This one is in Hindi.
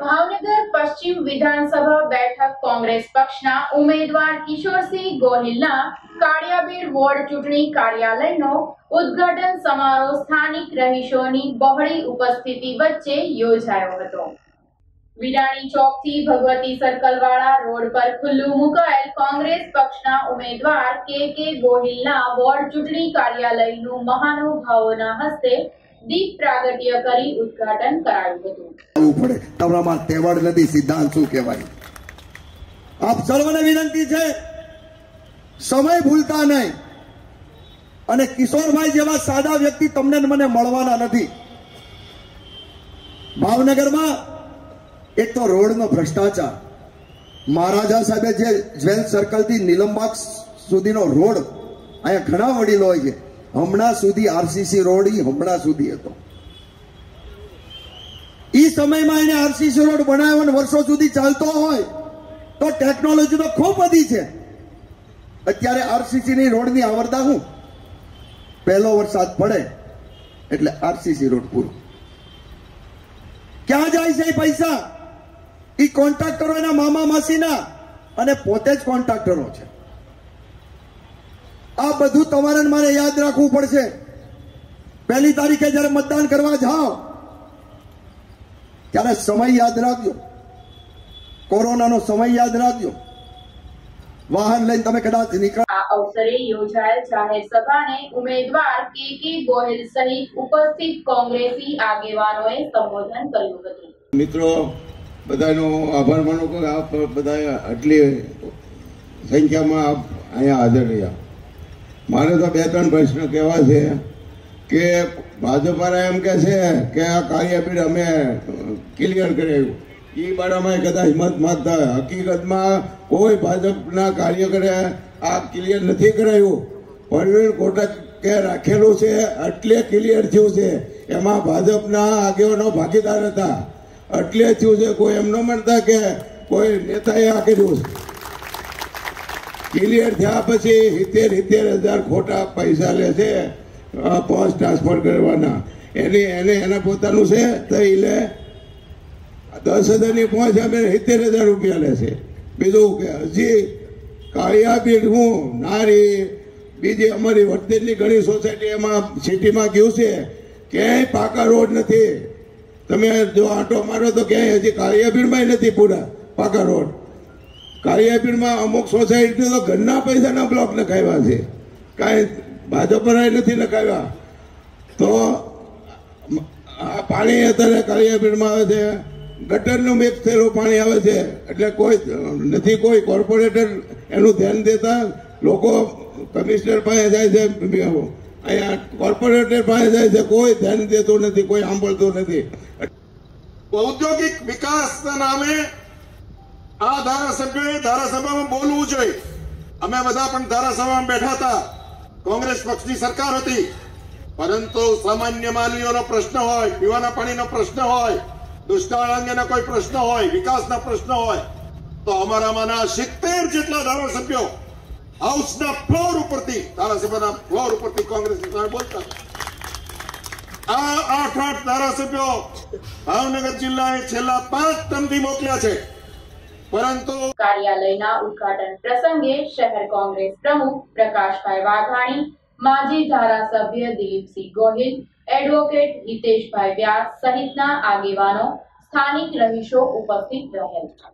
ભાવનગર પશ્ચિમ વિધાનસભા બેઠક કોંગ્રેસ પક્ષના ઉમેદવાર કિશોરસિંહ ગોહિલના કાળિયાબીડ વોર્ડ ચૂંટણી કાર્યાલયનો ઉદ્ઘાટન સમારોહ સ્થાનિક રહીશોની બહોળી ઉપસ્થિતિ વચ્ચે યોજાયો હતો। વિરાણી ચોકથી ભગવતી સર્કલવાળા રોડ પર ખુલ્લું મુકાયેલ કોંગ્રેસ પક્ષના ઉમેદવાર કે-કે ગોહિલના વોર્ડ ચૂંટણી કાર્યાલયનું મહાનુભાવોના હસ્તે दीप प्रागट्य करी उद्घाटन करायु हतुं। पड़े तमाम तेवड नदी सिद्धांत शू कहेवाय। आप सर्वने विनंती छे, समय भूलता नहीं अने किशोरभाई जेवा सादा व्यक्ति तमने मने मळवाना नथी। भावनगर में एक तो रोड नो भ्रष्टाचार, महाराजा साहेबे जे ज्वेल सर्कल थी नीलमबाग सुधीनो रोड अहींया घणा वडीलो होय छे। हमणा सुधी आरसीसी रोड हमणा सुधी हतो। ई समयमां एने आरसीसी रोड बनाव्यो ने वर्षो सुधी चालतो होय तो टेक्नोलॉजी तो खूब वधी छे। अत्यारे आरसीसी नी रोड नी आवरदा हुं पहेलो वरसाद पड़े एटले आरसीसी रोड पूरो। क्यां जाय छे पैसा? ई कॉन्ट्राक्टरोना मामा मासीना अने पोते ज कॉन्ट्राक्टरो छे। आ बधु तमारे मारे याद राखवू पड़शे। पहली तारीखे जब मतदान करवा जाओ त्यारे समय याद राखजो, कोरोना नो समय याद राखजो। वाहन लईने तमे कदाच निकळो। आ अवसरे योजायेल जाहेर सभाने उमेदवार के-के गोहिल सहित उपस्थित कांग्रेसी आगेवानोए संबोधन कर्युं हतुं। मित्रों बधानो आभार मानो के आप बधाए आटली संख्या में आप अहींया हाजर रह्या। मारे तो बे त्रण प्रश्न केवा छे के भाजपा एम कहे छे के आ काळियाबीड अमे क्लियर कर्युं। ई बारामां कदाच मत मागता होय। हकीकत में कोई भाजपना कार्यकर्ते आ क्लियर नथी करायुं, परवीण कोटक के राखेलुं छे એટલે क्लियर थयुं छे। एमां भाजपना आगेवानो भागीदार हता એટલે थयुं छे। कोई एम न मानता के कोई नेताए आ कर्युं छे। क्लियर थे पी 70-70 हजार खोटा पैसा लेशे पोस्ट ट्रांसफर करवाना। ले 10 हजार की पहुंच अमे 70 हजार रूपया लेशे। बीजू के हजी काळियाबीड हूँ नारी बीजे अमरी वरतेजनी घणी सोसायटी में सिटी में गयुं छे। क्यांय पाका रोड नथी। तमे जो आटो मारो तो क्यांय हजी काळियाबीड में नथी पूरा पाका रोड। काळियाबीड में अमुक सोसायटी तो घणा पैसा ब्लॉक नखाव्या छे, कई भाजपाए नहीं नखाव्या। तो आ पाणी अत्यारे काळियाबीड में आवे छे, गटरनु मिक्स थयेलुं पाणी आवे छे एटले कोई नथी। कोई कॉर्पोरेटर एनुं ध्यान देता। लोको कमिश्नर पासे जाय छे, अहींया कॉर्पोरेटर पासे जाय छे, कोई ध्यान देतुं नथी, कोई सांभळतुं नथी। औद्योगिक विकासना नामे आ धारासभ्योए धारासभामां बोलवुं जोईए। अमे बधा पण धारासभामां बैठा था, कांग्रेस पक्षनी सरकार हती, परंतु सामान्य मानवीओनो प्रश्न होय, पीवाना पाणीनो प्रश्न होय, दुष्काळ अंगेनो कोई प्रश्न होय, विकासनो प्रश्न होय तो अमारामांना 70 जेटला धारासभ्यो हाउसना फ्लोर उपरथी, धारासभाना फ्लोर उपरथी कांग्रेसनी साમે बोलता। आ 8-8 धारासभ्यो भावनगर जिल्लाए छेल्ला 5 टर्मथी मोकल्या छे। परंतु कार्यालयना उद्घाटन प्रसंगे शहर कांग्रेस प्रमुख प्रकाश भाई वाघाणी, माजी धारासभ्य दिलीप सिंह गोहिल, एडवोकेट हितेश भाई व्यास सहितना आगेवानों स्थानिक रहीशो उपस्थित रहेल।